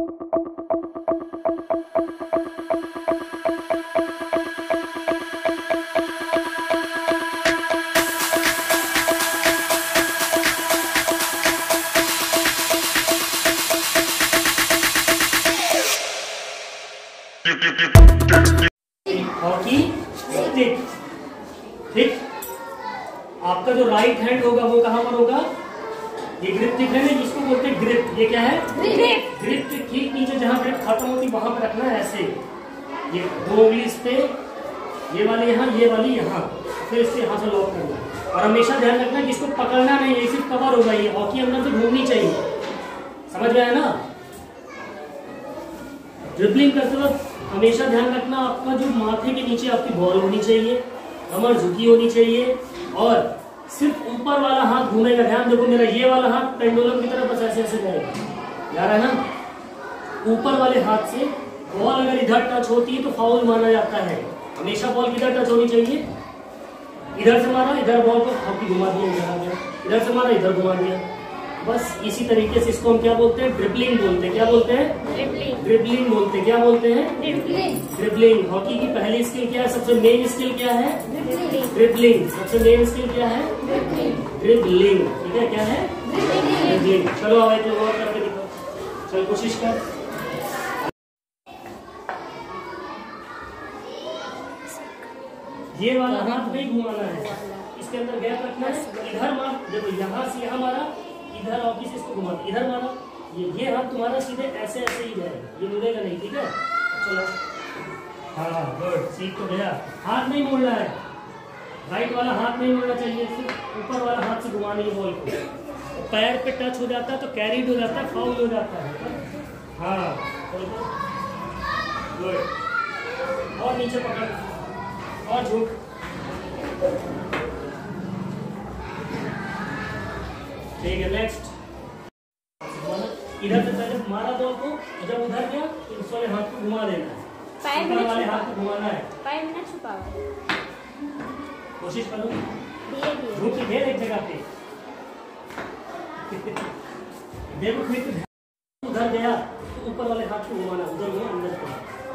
Hockey stick, ठीक। आपका जो राइट हैंड होगा वो कहाँ पर होगा? ये ग्रिप दिख रहा है जिसको बोलते हैं ग्रिप, ये क्या है? ग्रिप। ग्रिप ठीक नीचे जहाँ ग्रिप खत्म होती वहां पर रखना है ऐसे, ये दो उंगली इस पे, ये वाले यहाँ, ये वाली यहाँ, फिर इससे यहाँ से लॉक करना है। और हमेशा ध्यान रखना कि इसको पकड़ना नहीं, ये सिर्फ कवर होगा, ये हॉकी अंदर से घूमनी चाहिए, समझ में आया ना। ड्रिबलिंग करते वक्त हमेशा ध्यान रखना आपका जो माथे के नीचे आपकी बॉल होनी चाहिए, कमर झुकी होनी चाहिए, और सिर्फ ऊपर वाला हाथ घूमेगा। ध्यान देखो मेरा ये वाला हाथ पेंडुलम की तरफ बस ऐसे ऐसे जाएगा, जा रहा है ना। ऊपर वाले हाथ से बॉल अगर इधर टच होती है तो फाउल माना जाता है। हमेशा बॉल किधर टच होनी चाहिए? इधर से मारा इधर बॉल को हॉकी घुमा दिया, इधर आ गया, इधर से मारा इधर घुमा दिया। बस इसी तरीके से इसको हम क्या बोलते हैं? ड्रिबलिंग बोलते हैं। क्या बोलते हैं? ड्रिबलिंग। ड्रिबलिंग बोलते हैं, क्या बोलते हैं? ड्रिबलिंग। ड्रिबलिंग हॉकी की पहली स्किल क्या है? सबसे मेन स्किल क्या है? ड्रिबलिंग। सबसे मेन स्किल क्या है? ड्रिबलिंग। ठीक है, क्या है? ड्रिबलिंग। चलो अब एक लोग और करके दिखाओ, चल कोशिश कर। ये वाला हाथ नहीं घुमाना है, इसके अंदर गैप रखना है। इधर मार, देखो यहाँ से यहाँ मारा, इधर ऑफिस इसको घुमा, इधर मारा, ये हाथ तुम्हारा सीधे ऐसे ऐसे ही जाएगा, ये मुड़ेगा नहीं, ठीक है। चलो हाँ गुड, सीख तो गया। हाथ नहीं मोड़ना है, राइट वाला हाथ नहीं मोड़ना चाहिए, सिर्फ ऊपर वाला हाथ से घुमाने की बॉल को। तो पैर पे टच हो जाता है तो कैरीड हो जाता है, फाउल हो जाता है। हाँ गुड, और नीचे पकड़ और झूठ, ठीक है। नेक्स्ट इधर से पहले मारा बॉल को, जब उधर गया तो इस वाले हाथ को घुमा देना है, ऊपर वाले हाथ को घुमाना है। 5 मिनट छुपाओ, कोशिश करो धूप की ढेर एक जगह पे। देखो फिर उधर गया तो ऊपर वाले हाथ को घुमाना, उधर घुमा अंदर को,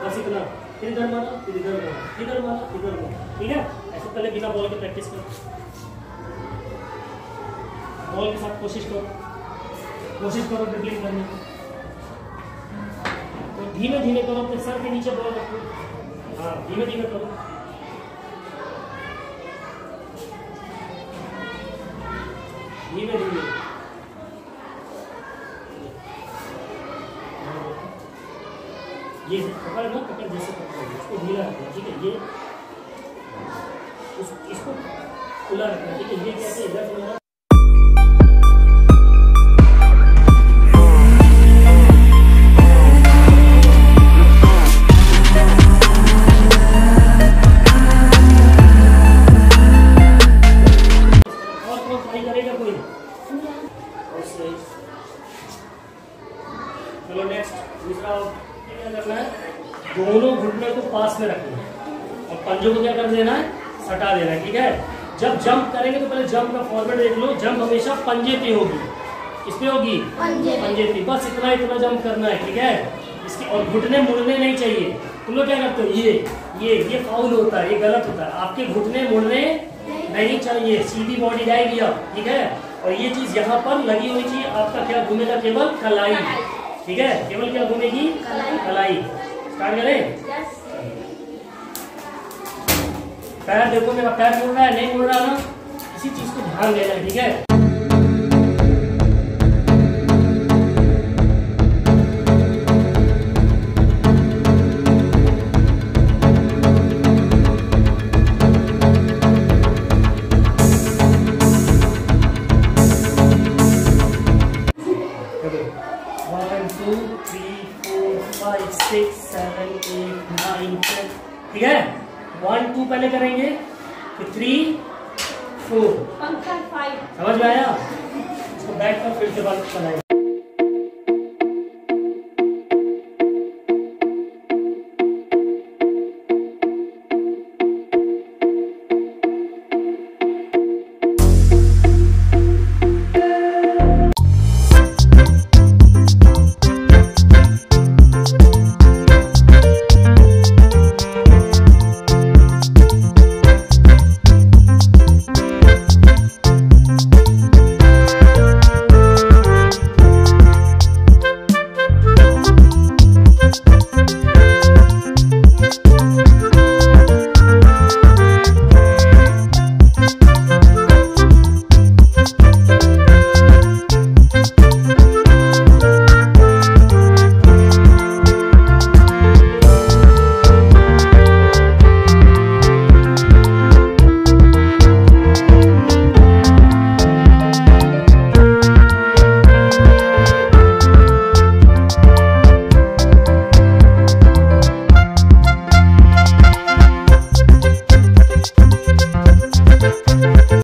बस इतना। फिर इधर मारा, फिर इधर घुमा, इधर मारा, इधर घुमा, ठीक है। ऐसे पहले बिना बॉल की प्रैक्टिस करो, बॉल के साथ कोशिश करो, ड्रिबलिंग करने की। तो धीमे धीमे करो, अपने सर के नीचे बॉल रखो। हाँ धीमे धीमे करो, धीमे धीमे। ये पकड़ ना, पकड़ जैसे पकड़ो इसको ढीला रखना, ठीक है। ये इसको खुला रखना, ठीक है। ये कैसे इधर से दोनों घुटने को पास में रखना है और पंजों को क्या कर देना है? सटा देना है, ठीक है। जब जंप करेंगे तो पहले जंप का फॉर्मेट देख लो, जंप हमेशा पंजे पे होगी, इस पे होगी पंजे पे, बस इतना इतना जंप करना है, ठीक है। इसके और घुटने मुड़ने नहीं चाहिए। तुम लोग क्या करते हो? ये फाउल होता है, ये गलत होता है। आपके घुटने मुड़ने नहीं चाहिए, सीधी बॉडी जाएगी अब, ठीक है। और ये चीज यहाँ पर लगी हुई चाहिए, आपका क्या घूमेगा? केवल कलाई, ठीक है। केवल क्या घूमेगी? कलाई। स्टार्ट करें। पैर देखो मेरा पैर मुड़ रहा है नहीं मुड़ रहा ना, इसी चीज को ध्यान देना है, ठीक है। ठीक है, 1 2 पहले करेंगे, फिर 3 4 5 समझ में आया? इसको बैक पर फिर से बात चलाएंगे।